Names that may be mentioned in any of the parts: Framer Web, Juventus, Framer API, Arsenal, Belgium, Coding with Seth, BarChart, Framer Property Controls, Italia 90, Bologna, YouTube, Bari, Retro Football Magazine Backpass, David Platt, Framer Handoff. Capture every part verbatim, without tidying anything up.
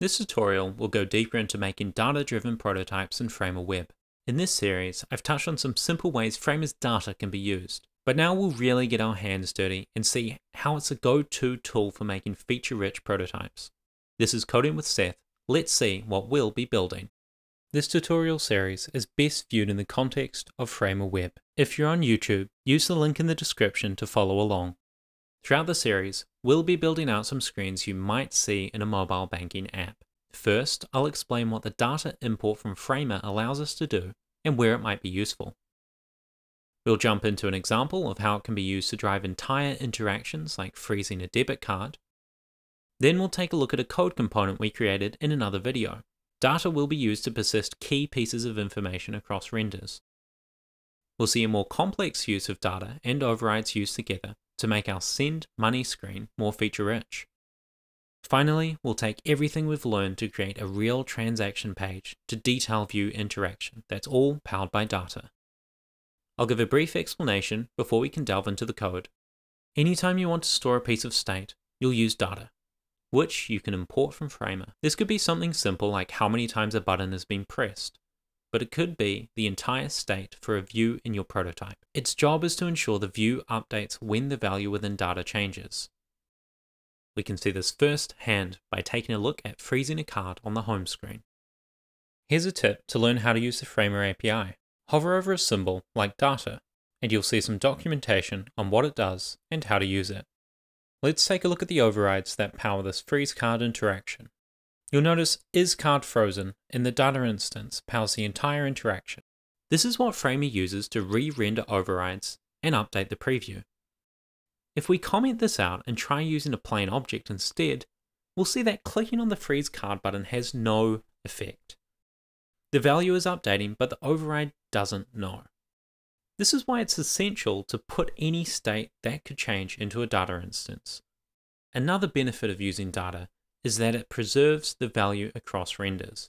This tutorial will go deeper into making data-driven prototypes in Framer Web. In this series, I've touched on some simple ways Framer's data can be used, but now we'll really get our hands dirty and see how it's a go-to tool for making feature-rich prototypes. This is Coding with Seth. Let's see what we'll be building. This tutorial series is best viewed in the context of Framer Web. If you're on YouTube, use the link in the description to follow along. Throughout the series, we'll be building out some screens you might see in a mobile banking app. First, I'll explain what the data import from Framer allows us to do and where it might be useful. We'll jump into an example of how it can be used to drive entire interactions like freezing a debit card. Then we'll take a look at a code component we created in another video. Data will be used to persist key pieces of information across renders. We'll see a more complex use of data and overrides used together to make our send money screen more feature-rich. Finally, we'll take everything we've learned to create a real transaction page to detail view interaction that's all powered by data. I'll give a brief explanation before we can delve into the code. Anytime you want to store a piece of state, you'll use data, which you can import from Framer. This could be something simple like how many times a button has been pressed, but it could be the entire state for a view in your prototype. Its job is to ensure the view updates when the value within data changes. We can see this firsthand by taking a look at freezing a card on the home screen. Here's a tip to learn how to use the Framer A P I. Hover over a symbol like data, and you'll see some documentation on what it does and how to use it. Let's take a look at the overrides that power this freeze card interaction. You'll notice is card frozen in the data instance powers the entire interaction. This is what Framer uses to re-render overrides and update the preview. If we comment this out and try using a plain object instead, we'll see that clicking on the freeze card button has no effect. The value is updating, but the override doesn't know. This is why it's essential to put any state that could change into a data instance. Another benefit of using data is that it preserves the value across renders.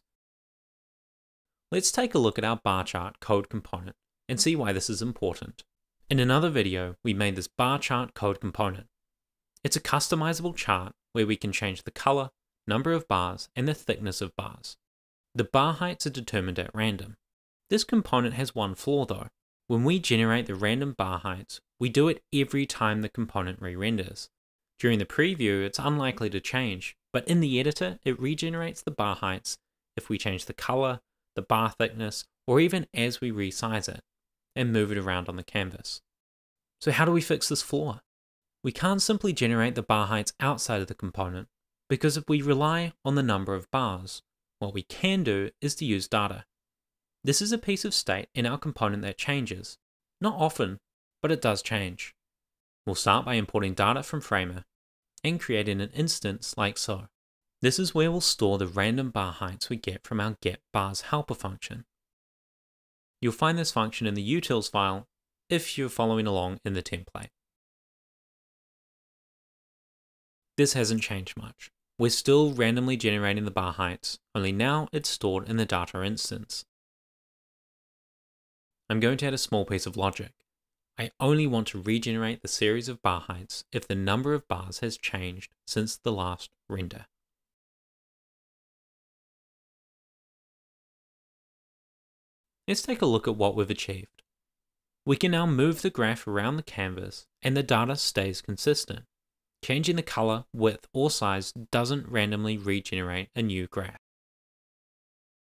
Let's take a look at our bar chart code component and see why this is important. In another video, we made this bar chart code component. It's a customizable chart where we can change the color, number of bars, and the thickness of bars. The bar heights are determined at random. This component has one flaw though. When we generate the random bar heights, we do it every time the component re-renders. During the preview, it's unlikely to change, but in the editor, it regenerates the bar heights if we change the color, the bar thickness, or even as we resize it and move it around on the canvas. So how do we fix this flaw? We can't simply generate the bar heights outside of the component because if we rely on the number of bars, what we can do is to use data. This is a piece of state in our component that changes. Not often, but it does change. We'll start by importing data from Framer and creating an instance like so. This is where we'll store the random bar heights we get from our getBars helper function. You'll find this function in the utils file if you're following along in the template. This hasn't changed much. We're still randomly generating the bar heights, only now it's stored in the data instance. I'm going to add a small piece of logic. I only want to regenerate the series of bar heights if the number of bars has changed since the last render. Let's take a look at what we've achieved. We can now move the graph around the canvas and the data stays consistent. Changing the color, width, or size doesn't randomly regenerate a new graph.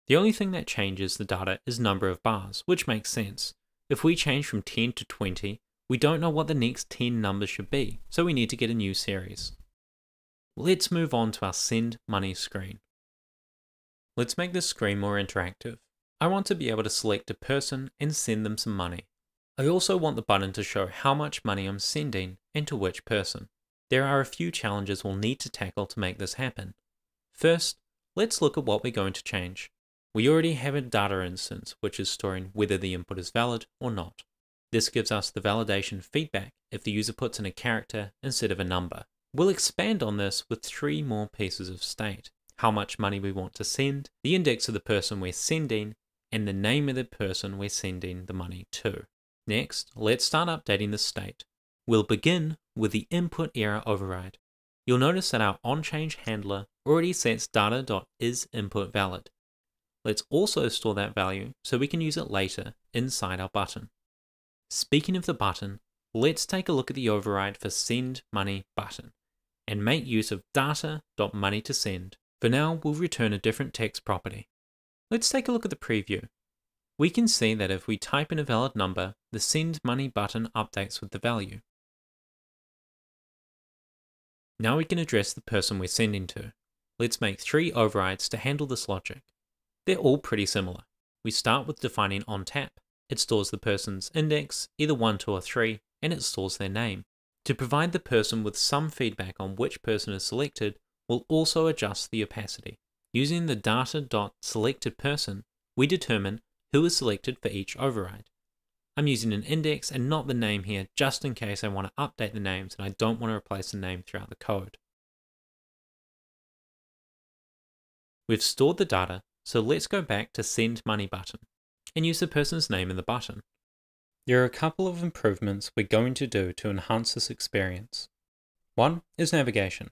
The only thing that changes the data is number of bars, which makes sense. If we change from ten to twenty, we don't know what the next ten numbers should be, so we need to get a new series. Let's move on to our send money screen. Let's make this screen more interactive. I want to be able to select a person and send them some money. I also want the button to show how much money I'm sending and to which person. There are a few challenges we'll need to tackle to make this happen. First, let's look at what we're going to change. We already have a data instance which is storing whether the input is valid or not. This gives us the validation feedback if the user puts in a character instead of a number. We'll expand on this with three more pieces of state: how much money we want to send, the index of the person we're sending, and the name of the person we're sending the money to. Next, let's start updating the state. We'll begin with the input error override. You'll notice that our onChange handler already sets data.isInputValid. Let's also store that value so we can use it later inside our button. Speaking of the button, let's take a look at the override for send money button and make use of data.moneyToSend. For now, we'll return a different text property. Let's take a look at the preview. We can see that if we type in a valid number, the send money button updates with the value. Now we can address the person we're sending to. Let's make three overrides to handle this logic. They're all pretty similar. We start with defining onTap. It stores the person's index, either one, two, or three, and it stores their name. To provide the person with some feedback on which person is selected, we'll also adjust the opacity. Using the data.selectedPerson, we determine who is selected for each override. I'm using an index and not the name here, just in case I want to update the names and I don't want to replace the name throughout the code. We've stored the data, so let's go back to Send Money button and use the person's name in the button. There are a couple of improvements we're going to do to enhance this experience. One is navigation.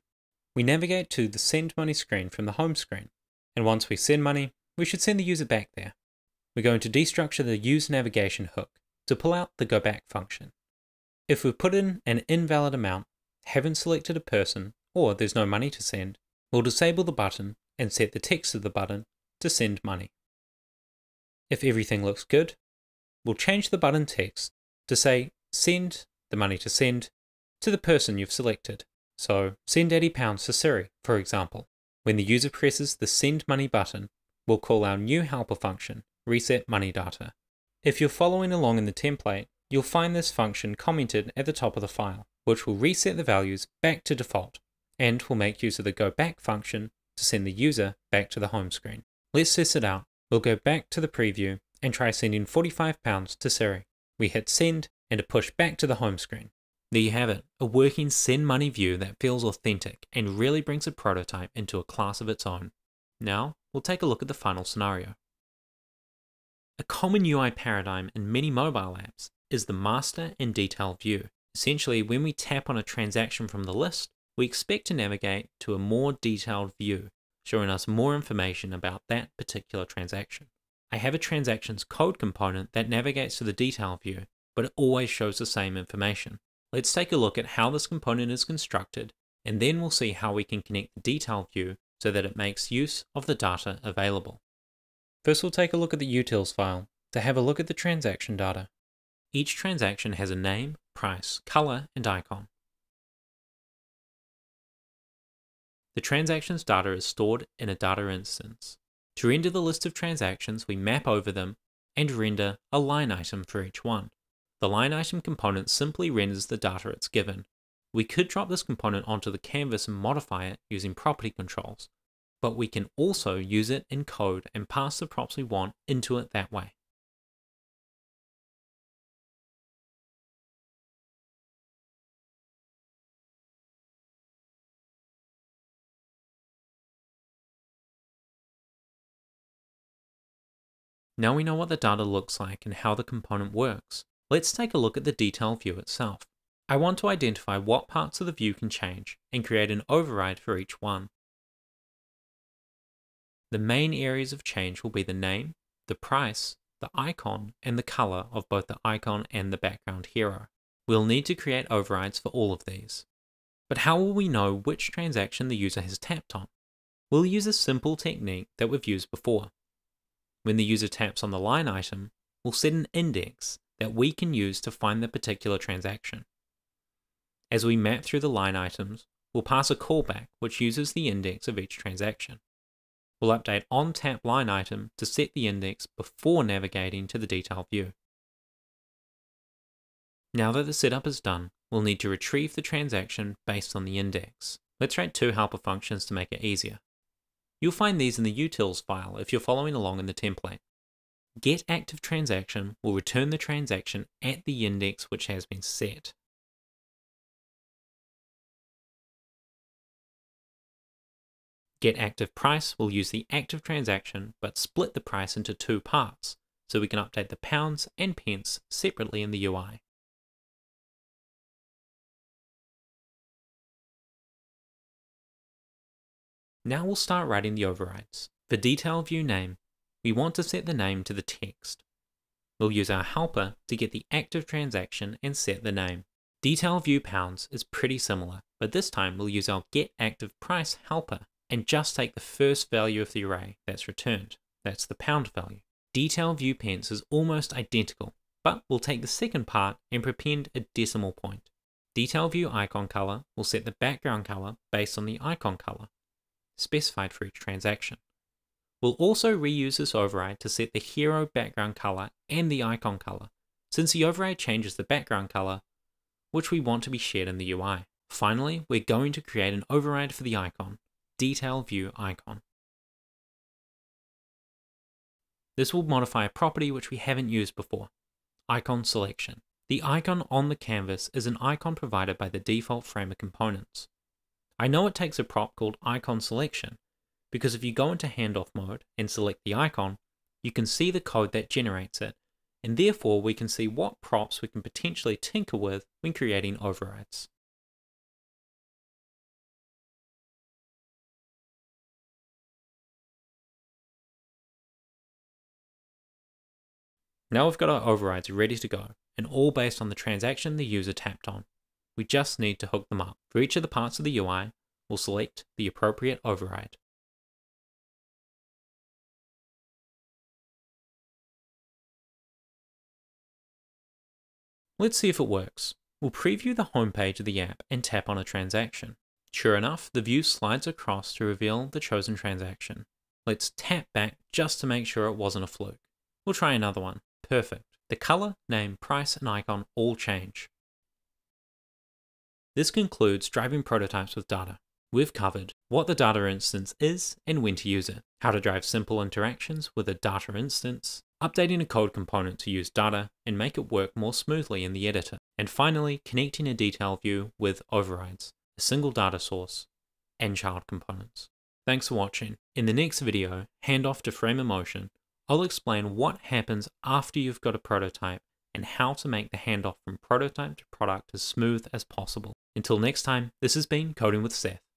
We navigate to the Send Money screen from the home screen, and once we send money, we should send the user back there. We're going to destructure the use navigation hook to pull out the go back function. If we put in an invalid amount, haven't selected a person, or there's no money to send, we'll disable the button and set the text of the button to send money. If everything looks good, we'll change the button text to say send the money to send to the person you've selected. So send eighty pounds to Siri, for example. When the user presses the send money button, we'll call our new helper function, reset money data. If you're following along in the template, you'll find this function commented at the top of the file, which will reset the values back to default, and will make use of the go back function to send the user back to the home screen. Let's test it out. We'll go back to the preview and try sending forty-five pounds to Siri. We hit send and a push back to the home screen. There you have it, a working send money view that feels authentic and really brings a prototype into a class of its own. Now we'll take a look at the final scenario. A common U I paradigm in many mobile apps is the master and detail view. Essentially, when we tap on a transaction from the list, we expect to navigate to a more detailed view, showing us more information about that particular transaction. I have a transactions code component that navigates to the detail view, but it always shows the same information. Let's take a look at how this component is constructed, and then we'll see how we can connect the detail view so that it makes use of the data available. First, we'll take a look at the utils file to have a look at the transaction data. Each transaction has a name, price, color, and icon. The transactions data is stored in a data instance. To render the list of transactions, we map over them and render a line item for each one. The line item component simply renders the data it's given. We could drop this component onto the canvas and modify it using property controls, but we can also use it in code and pass the props we want into it that way. Now we know what the data looks like and how the component works. Let's take a look at the detail view itself. I want to identify what parts of the view can change and create an override for each one. The main areas of change will be the name, the price, the icon, and the color of both the icon and the background hero. We'll need to create overrides for all of these. But how will we know which transaction the user has tapped on? We'll use a simple technique that we've used before. When the user taps on the line item, we'll set an index that we can use to find the particular transaction. As we map through the line items, we'll pass a callback which uses the index of each transaction. We'll update onTap line item to set the index before navigating to the detail view. Now that the setup is done, we'll need to retrieve the transaction based on the index. Let's write two helper functions to make it easier. You'll find these in the utils file if you're following along in the template. GetActiveTransaction will return the transaction at the index which has been set. GetActivePrice will use the active transaction but split the price into two parts, so we can update the pounds and pence separately in the U I. Now we'll start writing the overrides. For detail view name, we want to set the name to the text. We'll use our helper to get the active transaction and set the name. Detail view pounds is pretty similar, but this time we'll use our getActivePrice helper and just take the first value of the array that's returned. That's the pound value. Detail view pence is almost identical, but we'll take the second part and prepend a decimal point. Detail view icon color will set the background color based on the icon color specified for each transaction. We'll also reuse this override to set the hero background color and the icon color, since the override changes the background color, which we want to be shared in the U I. Finally, we're going to create an override for the icon, detail view icon. This will modify a property which we haven't used before, icon selection. The icon on the canvas is an icon provided by the default Framer components. I know it takes a prop called icon selection, because if you go into handoff mode and select the icon, you can see the code that generates it, and therefore we can see what props we can potentially tinker with when creating overrides. Now we've got our overrides ready to go, and all based on the transaction the user tapped on. We just need to hook them up. For each of the parts of the U I, we'll select the appropriate override. Let's see if it works. We'll preview the homepage of the app and tap on a transaction. Sure enough, the view slides across to reveal the chosen transaction. Let's tap back just to make sure it wasn't a fluke. We'll try another one. Perfect. The color, name, price, and icon all change. This concludes driving prototypes with data. We've covered what the data instance is and when to use it, how to drive simple interactions with a data instance, updating a code component to use data and make it work more smoothly in the editor, and finally connecting a detail view with overrides, a single data source, and child components. Thanks for watching. In the next video, Handoff to Framer Motion, I'll explain what happens after you've got a prototype and how to make the handoff from prototype to product as smooth as possible. Until next time, this has been Coding with Seth.